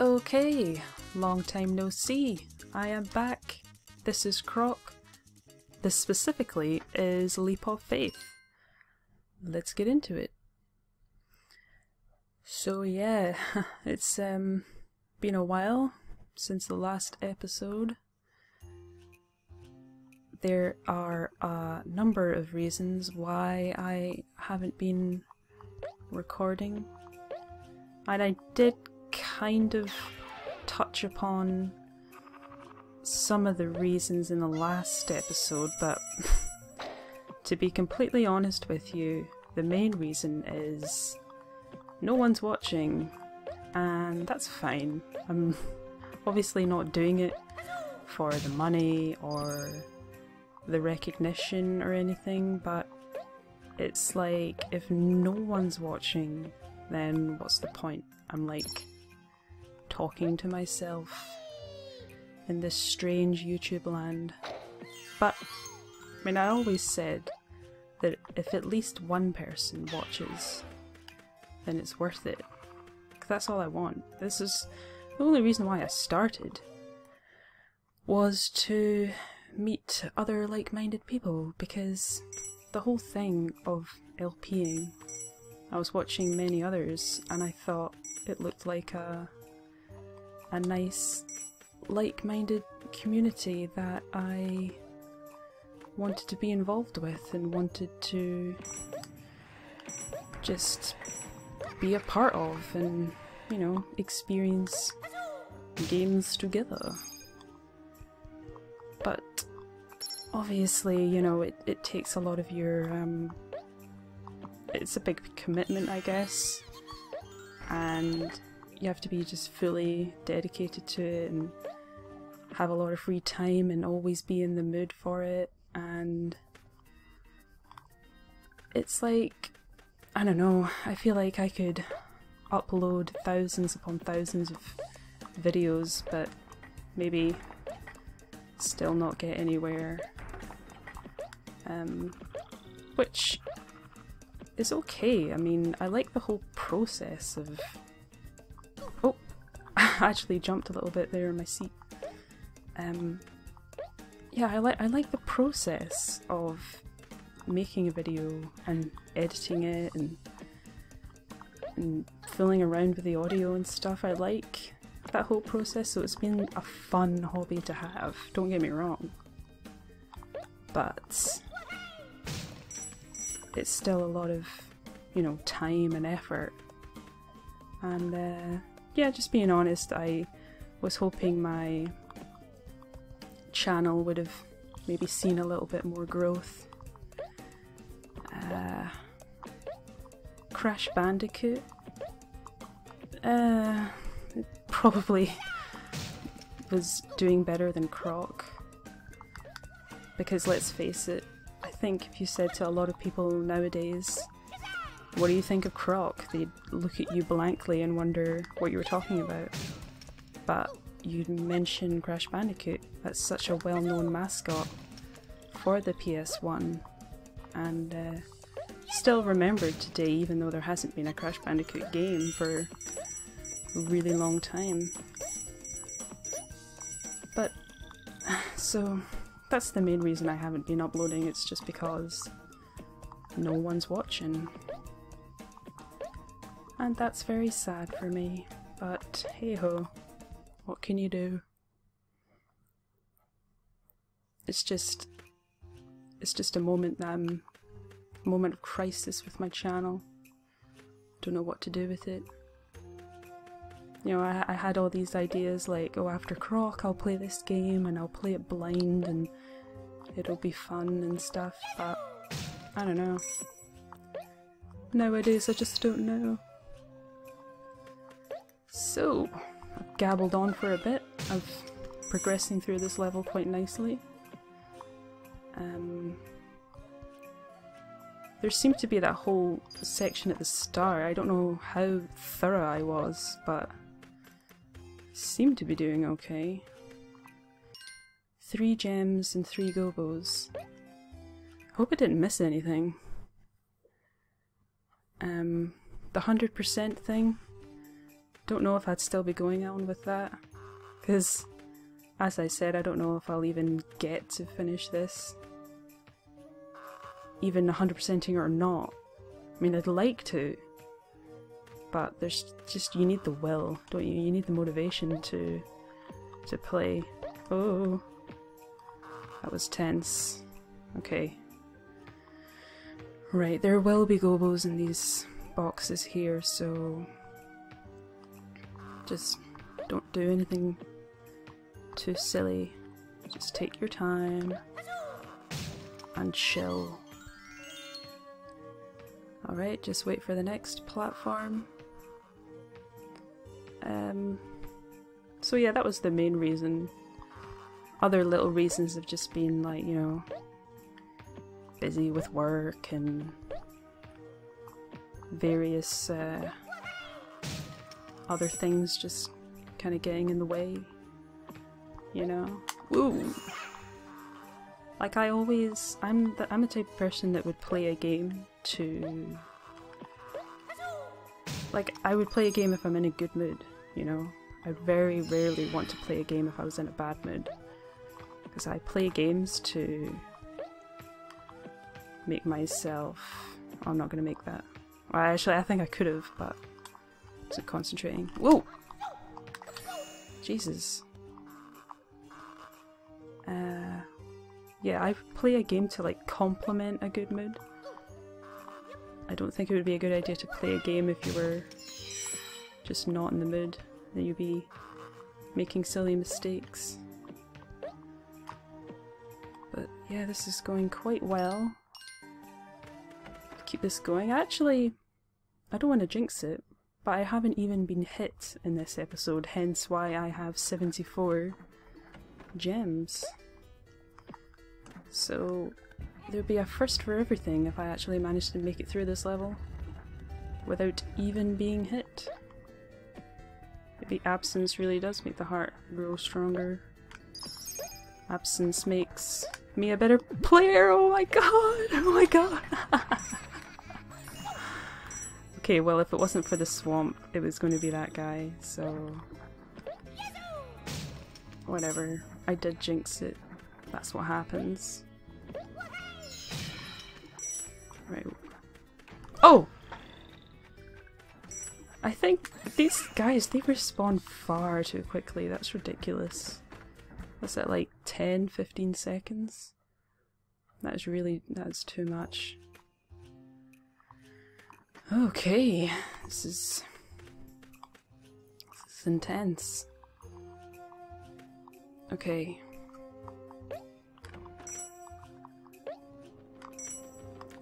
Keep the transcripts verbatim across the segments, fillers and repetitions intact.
Okay, long time no see. I am back. This is Croc. This specifically is Leap of Faith. Let's get into it. So yeah, it's um been a while since the last episode. There are a number of reasons why I haven't been recording, and I did kind of touch upon some of the reasons in the last episode, but to be completely honest with you, the main reason is no one's watching, and that's fine. I'm obviously not doing it for the money or the recognition or anything, but it's like, if no one's watching, then what's the point? I'm like talking to myself in this strange YouTube land. But I mean, I always said that if at least one person watches, then it's worth it, 'cause that's all I want. This is the only reason why I started, was to meet other like-minded people, because the whole thing of LPing, I was watching many others and I thought it looked like a a nice like-minded community that I wanted to be involved with and wanted to just be a part of, and you know, experience games together. But obviously, you know, it, it takes a lot of your, um, it's a big commitment, I guess, and you have to be just fully dedicated to it and have a lot of free time and always be in the mood for it. And it's like, I don't know, I feel like I could upload thousands upon thousands of videos, but maybe still not get anywhere, um, which is okay. I mean, I like the whole process of... Oh! I actually jumped a little bit there in my seat. Um, yeah, I, li I like the process of making a video and editing it and, and fooling around with the audio and stuff. I like that whole process, so it's been a fun hobby to have, don't get me wrong, but it's still a lot of, you know, time and effort. And uh, yeah, just being honest, I was hoping my channel would have maybe seen a little bit more growth. Uh, Crash Bandicoot? Uh... It probably was doing better than Croc, because let's face it, I think if you said to a lot of people nowadays, what do you think of Croc? They'd look at you blankly and wonder what you were talking about. But you'd mention Crash Bandicoot, that's such a well-known mascot for the P S one, and uh, still remembered today, even though there hasn't been a Crash Bandicoot game for really long time. But so that's the main reason I haven't been uploading. It's just because no one's watching, and that's very sad for me, but hey ho, what can you do? It's just it's just a moment that I'm a moment of crisis with my channel. Don't know what to do with it. You know, I, I had all these ideas like, oh, after Croc I'll play this game and I'll play it blind and it'll be fun and stuff, but I don't know. Nowadays I just don't know. So, I've gabbled on for a bit. I'm progressing through this level quite nicely. Um, there seemed to be that whole section at the start. I don't know how thorough I was, but seem to be doing okay. Three gems and three gobbos. Hope I didn't miss anything. Um, the one hundred percent thing, Don't know if I'd still be going on with that, because as I said, I don't know if I'll even get to finish this, even one hundred percenting it or not. I mean, I'd like to, but there's just, you need the will, don't you? You need the motivation to to play. Oh, that was tense. Okay. Right, there will be Gobbos in these boxes here, so just don't do anything too silly. Just take your time and chill. Alright, just wait for the next platform. Um, so yeah, that was the main reason. Other little reasons have just been like, you know, busy with work and various uh, other things just kind of getting in the way, you know. Woo! Like I always, I'm the, I'm the type of person that would play a game to, like, I would play a game if I'm in a good mood, you know. I very rarely want to play a game if I was in a bad mood, because I play games to make myself, oh, I'm not gonna make that. Well, actually, I think I could have, but is it concentrating? Whoa! Jesus. Uh, yeah, I play a game to like complement a good mood. I don't think it would be a good idea to play a game if you were just not in the mood. Then you'd be making silly mistakes. But yeah, this is going quite well. Keep this going. Actually, I don't want to jinx it, but I haven't even been hit in this episode, hence why I have seventy-four gems. So there'd be a first for everything if I actually managed to make it through this level without even being hit. The absence really does make the heart grow stronger. Absence makes me a better player. Oh my god! Oh my god! Okay, well, if it wasn't for the swamp, it was going to be that guy, so whatever. I did jinx it. That's what happens. Right. Oh! I think these guys, they respawn far too quickly. That's ridiculous. What's that, like ten, fifteen seconds? That is really, that's too much. Okay, this is, this is intense. Okay.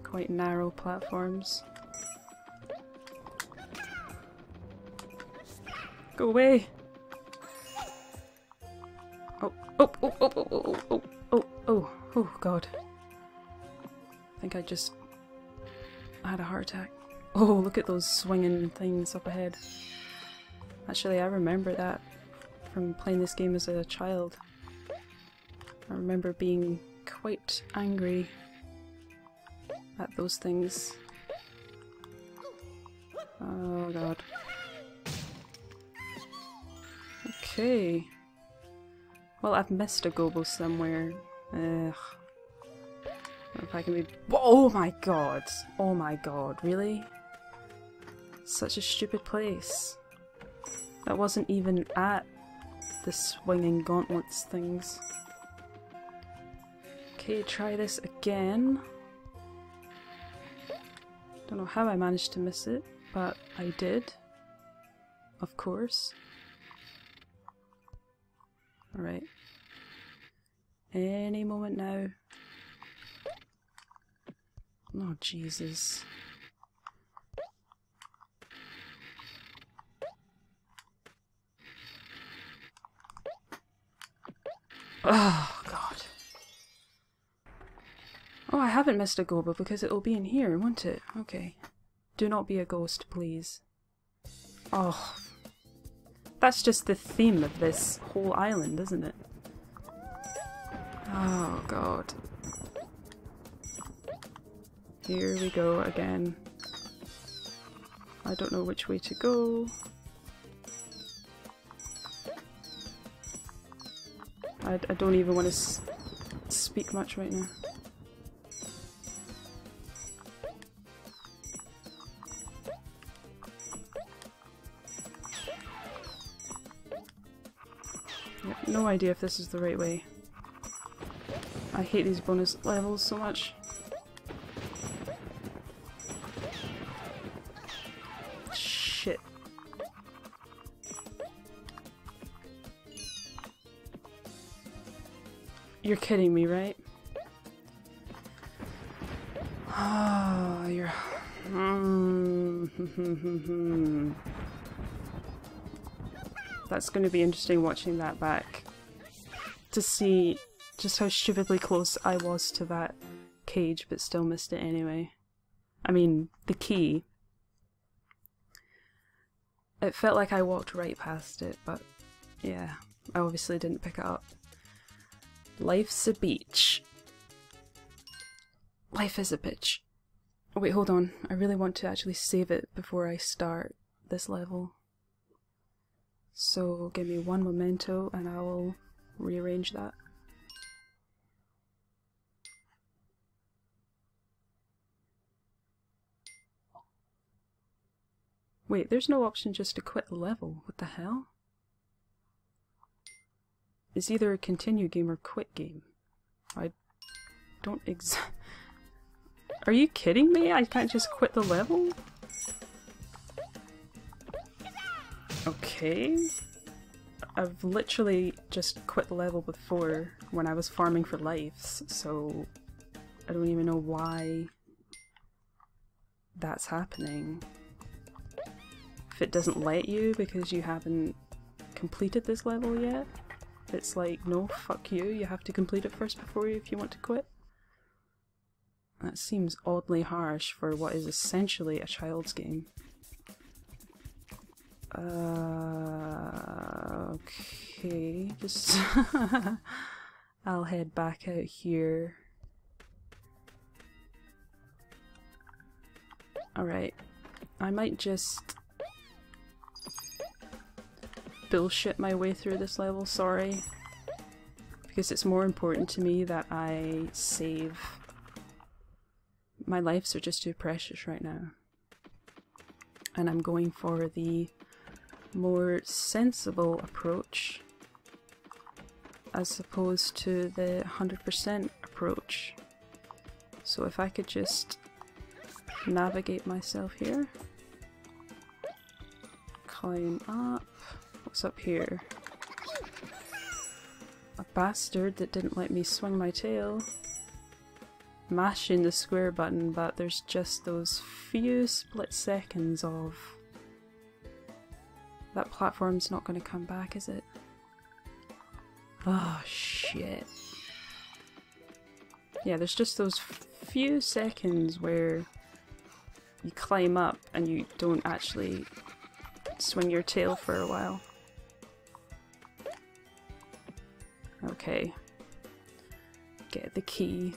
Quite narrow platforms. Go away! Oh, oh, oh, oh, oh, oh, oh, oh, oh, oh, god. I think I just had a heart attack. Oh, look at those swinging things up ahead. Actually, I remember that from playing this game as a child. I remember being quite angry at those things. Oh god. Okay. Well, I've missed a Gobbo somewhere. Ugh. If I can be. Oh my god! Oh my god! Really? Such a stupid place. That wasn't even at the swinging gauntlets things. Okay, try this again. Don't know how I managed to miss it, but I did. Of course. Alright. Any moment now. Oh, Jesus. Oh, God. Oh, I haven't missed a Gobbo because it'll be in here, won't it? Okay. Do not be a ghost, please. Oh. That's just the theme of this whole island, isn't it? Oh, God. Here we go again. I don't know which way to go. I, I don't even want to s speak much right now. Yep, no idea if this is the right way. I hate these bonus levels so much. Shit. You're kidding me, right? Oh, you're... That's going to be interesting watching that back. To see just how stupidly close I was to that cage, but still missed it anyway. I mean, the key. It felt like I walked right past it, but yeah, I obviously didn't pick it up. Life's a beach. Life is a bitch. Oh, wait, hold on. I really want to actually save it before I start this level. So give me one memento and I will rearrange that. Wait, there's no option just to quit the level. What the hell? It's either a continue game or quit game. I don't ex- Are you kidding me? I can't just quit the level? Okay. I've literally just quit the level before when I was farming for lives, so I don't even know why that's happening. If it doesn't let you because you haven't completed this level yet, it's like, no, fuck you, you have to complete it first before you if you want to quit. That seems oddly harsh for what is essentially a child's game. Uh, okay, just I'll head back out here. Alright, I might just bullshit my way through this level, sorry. Because it's more important to me that I save. My lives are just too precious right now. And I'm going for the more sensible approach as opposed to the one hundred percent approach. So if I could just navigate myself here, climb up. What's up here? A bastard that didn't let me swing my tail, mashing the square button, but there's just those few split seconds of... That platform's not going to come back, is it? Oh, shit. Yeah, there's just those few seconds where you climb up and you don't actually swing your tail for a while. Okay. Get the key.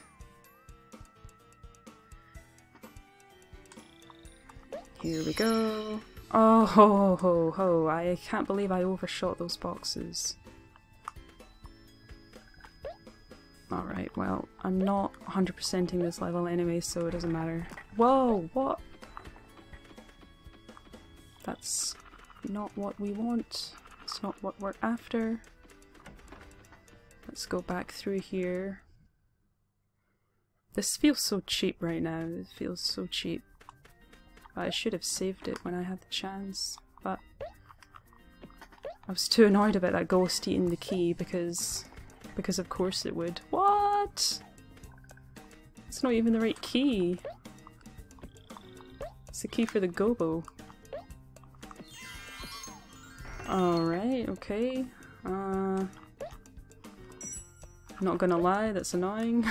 Here we go. Oh ho ho ho, I can't believe I overshot those boxes. Alright, well, I'm not one hundred percenting this level anyway, so it doesn't matter. Whoa, what? That's not what we want. It's not what we're after. Let's go back through here. This feels so cheap right now. It feels so cheap. I should have saved it when I had the chance, but I was too annoyed about that ghost eating the key because, because of course it would. What? It's not even the right key. It's the key for the gobbo. Alright, okay. Uh, not gonna lie, that's annoying.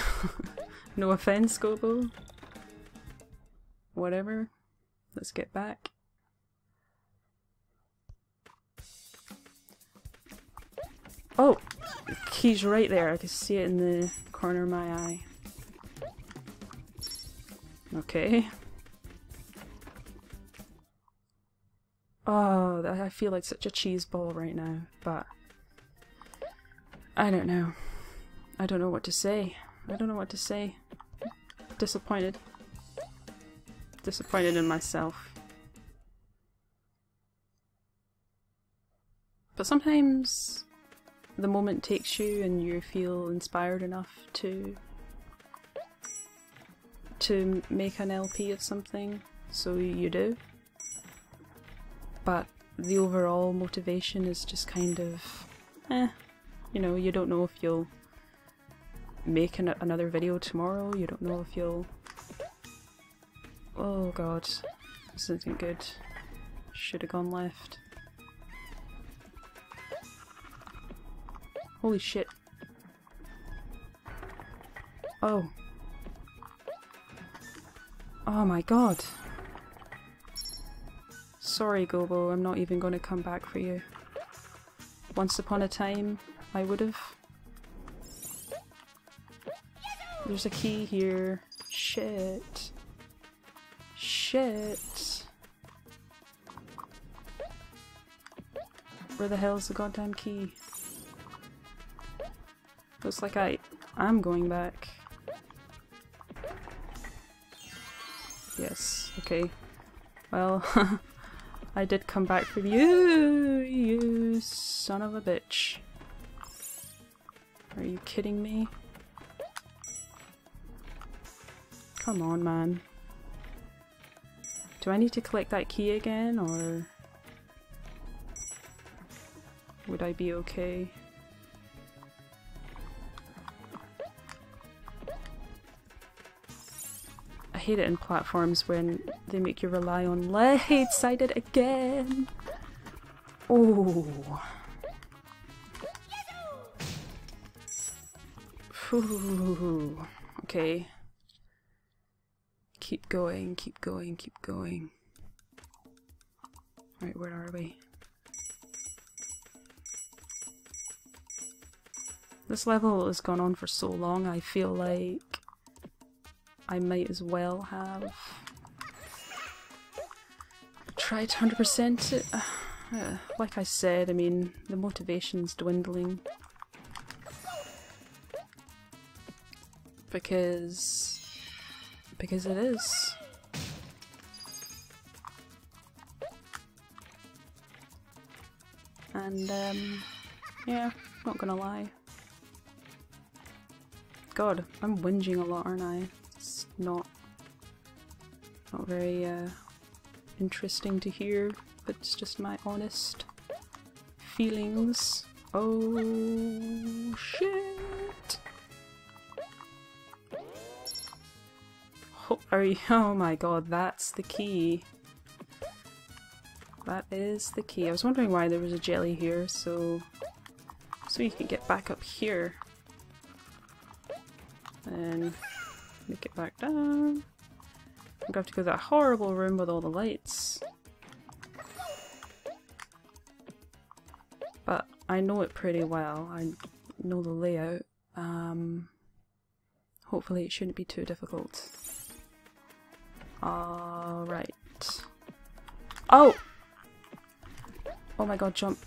No offense, gobbo. Whatever. Let's get back. Oh! The key's right there. I can see it in the corner of my eye. Okay. Oh, I feel like such a cheese ball right now, but I don't know. I don't know what to say. I don't know what to say. Disappointed. Disappointed in myself. But sometimes the moment takes you and you feel inspired enough to to make an L P of something, so you do. But the overall motivation is just kind of, eh, you know, you don't know if you'll make an another video tomorrow, you don't know if you'll... Oh god, this isn't good. Should've gone left. Holy shit. Oh. Oh my god. Sorry Gobbo, I'm not even going to come back for you. Once upon a time, I would've. There's a key here. Shit. Shit. Where the hell's the goddamn key? Looks like I am going back. Yes, okay. Well, I did come back for you, you son of a bitch. Are you kidding me? Come on, man. Do I need to collect that key again, or would I be okay? I hate it in platforms when they make you rely on left-sided again. Oh. Ooh. Okay. Keep going, keep going, keep going. Right, where are we? This level has gone on for so long, I feel like I might as well have tried one hundred percent it. Uh, like I said, I mean, the motivation's dwindling. Because... because it is. And, um, yeah, not gonna lie. God, I'm whinging a lot, aren't I? Not, not very uh, interesting to hear, but it's just my honest feelings. Oh shit! Oh, are you, oh my god, that's the key. That is the key. I was wondering why there was a jelly here, so so you can get back up here. And make it back down. I'm gonna have to go to that horrible room with all the lights. But I know it pretty well. I know the layout. Um, hopefully it shouldn't be too difficult. Alright. Oh! Oh my god, jump.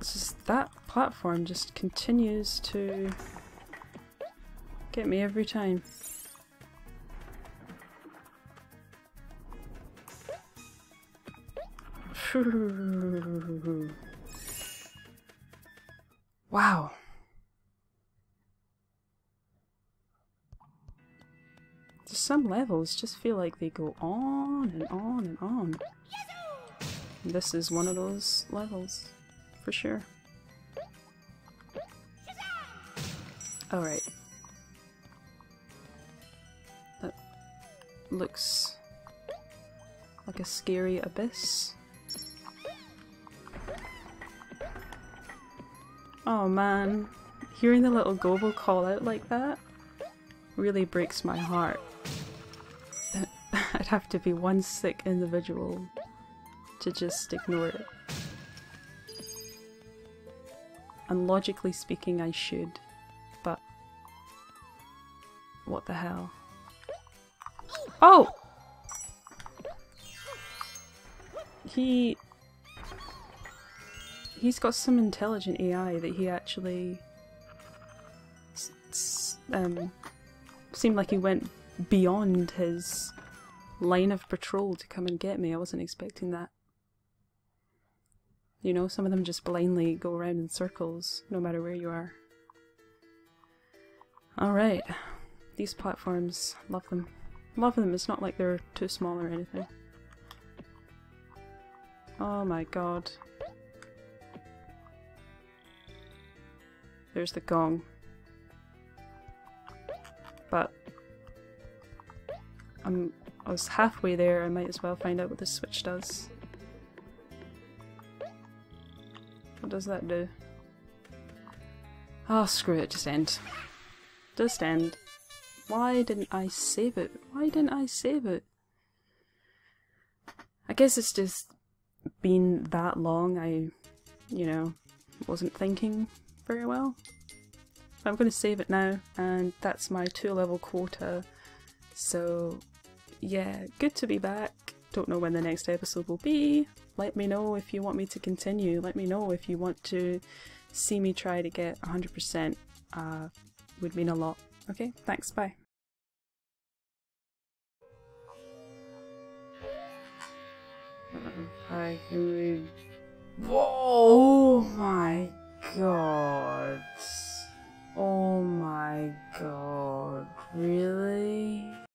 It's just that platform just continues to get me every time. Wow. Just some levels just feel like they go on and on and on. This is one of those levels, for sure. Alright. That looks like a scary abyss. Oh man, hearing the little Gobbo call out like that really breaks my heart. I'd have to be one sick individual to just ignore it. And logically speaking, I should. What the hell? Oh! He... he's got some intelligent A I that he actually um, seemed like he went beyond his line of patrol to come and get me. I wasn't expecting that. You know, some of them just blindly go around in circles, no matter where you are. Alright. These platforms, love them. Love them, it's not like they're too small or anything. Oh my god. There's the gong. But I'm, I was halfway there, I might as well find out what this switch does. What does that do? Oh, screw it, just end. Just end. Why didn't I save it? Why didn't I save it? I guess it's just been that long, I, you know, wasn't thinking very well. I'm gonna save it now, and that's my two level quota. So, yeah, good to be back. Don't know when the next episode will be. Let me know if you want me to continue. Let me know if you want to see me try to get one hundred percent. Uh, would mean a lot. Okay, thanks, bye. I can... Whoa! Oh my god!